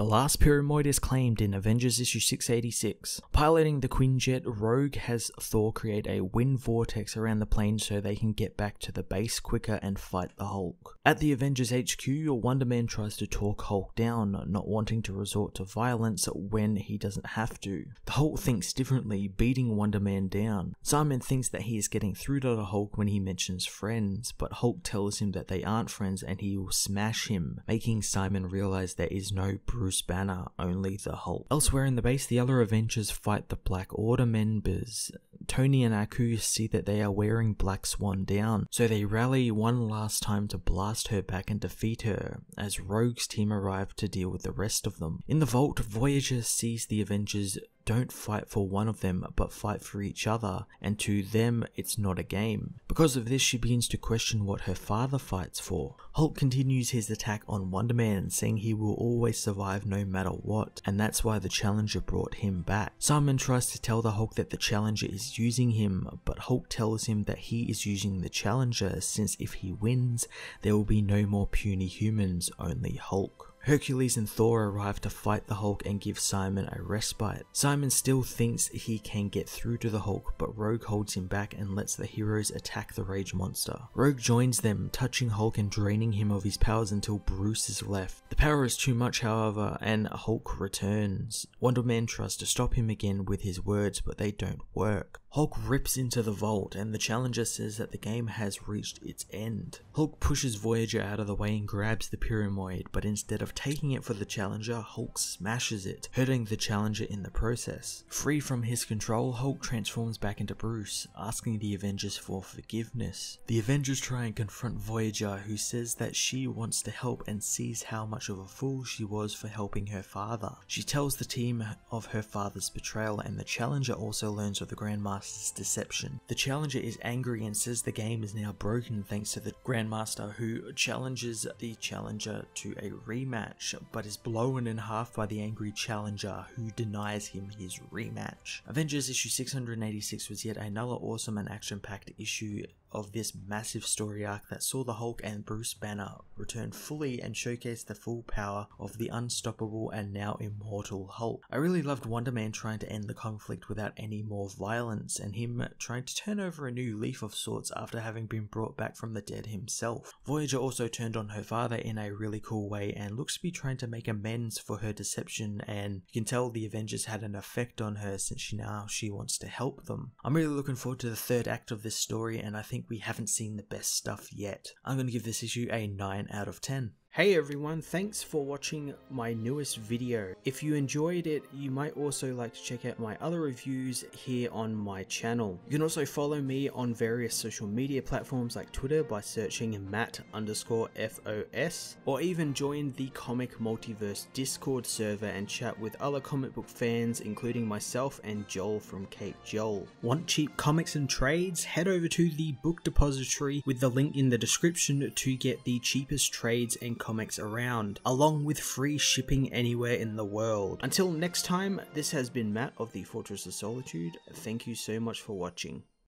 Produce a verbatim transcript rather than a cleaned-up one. The last Pyramoid is claimed in Avengers issue six eighty-six. Piloting the Quinjet, Rogue has Thor create a wind vortex around the plane so they can get back to the base quicker and fight the Hulk. At the Avengers H Q, Wonder Man tries to talk Hulk down, not wanting to resort to violence when he doesn't have to. The Hulk thinks differently, beating Wonder Man down. Simon thinks that he is getting through to the Hulk when he mentions friends, but Hulk tells him that they aren't friends and he will smash him, making Simon realize there is no Bruce Banner, only the Hulk. Elsewhere in the base, the other Avengers fight the Black Order members. Tony and Aku see that they are wearing Black Swan down, so they rally one last time to blast her back and defeat her, as Rogue's team arrive to deal with the rest of them. In the vault, Voyager sees the Avengers don't fight for one of them, but fight for each other, and to them it's not a game. Because of this, she begins to question what her father fights for. Hulk continues his attack on Wonder Man, saying he will always survive no matter what, and that's why the Challenger brought him back. Simon tries to tell the Hulk that the Challenger is using him, but Hulk tells him that he is using the Challenger, since if he wins, there will be no more puny humans, only Hulk. Hercules and Thor arrive to fight the Hulk and give Simon a respite. Simon still thinks he can get through to the Hulk, but Rogue holds him back and lets the heroes attack the rage monster. Rogue joins them, touching Hulk and draining him of his powers until Bruce is left. The power is too much, however, and Hulk returns. Wonder Man tries to stop him again with his words, but they don't work. Hulk rips into the vault, and the Challenger says that the game has reached its end. Hulk pushes Voyager out of the way and grabs the Pyramoid, but instead of taking it for the Challenger, Hulk smashes it, hurting the Challenger in the process. Free from his control, Hulk transforms back into Bruce, asking the Avengers for forgiveness. The Avengers try and confront Voyager, who says that she wants to help and sees how much of a fool she was for helping her father. She tells the team of her father's betrayal, and the Challenger also learns of the Grandmaster deception. The Challenger is angry and says the game is now broken thanks to the Grandmaster, who challenges the Challenger to a rematch, but is blown in half by the angry Challenger, who denies him his rematch. Avengers issue six eighty-six was yet another awesome and action-packed issue of this massive story arc that saw the Hulk and Bruce Banner return fully and showcase the full power of the unstoppable and now immortal Hulk. I really loved Wonder Man trying to end the conflict without any more violence, and him trying to turn over a new leaf of sorts after having been brought back from the dead himself. Voyager also turned on her father in a really cool way and looks to be trying to make amends for her deception, and you can tell the Avengers had an effect on her since she now she wants to help them. I'm really looking forward to the third act of this story, and I think we haven't seen the best stuff yet. I'm going to give this issue a nine out of ten. Hey everyone, thanks for watching my newest video. If you enjoyed it, you might also like to check out my other reviews here on my channel. You can also follow me on various social media platforms like Twitter by searching Matt underscore FOS, or even join the Comic Multiverse Discord server and chat with other comic book fans, including myself and Joel from Caped Joel. Want cheap comics and trades? Head over to the Book Depository with the link in the description to get the cheapest trades and comics around, along with free shipping anywhere in the world. Until next time, this has been Matt of the Fortress of Solitude. Thank you so much for watching.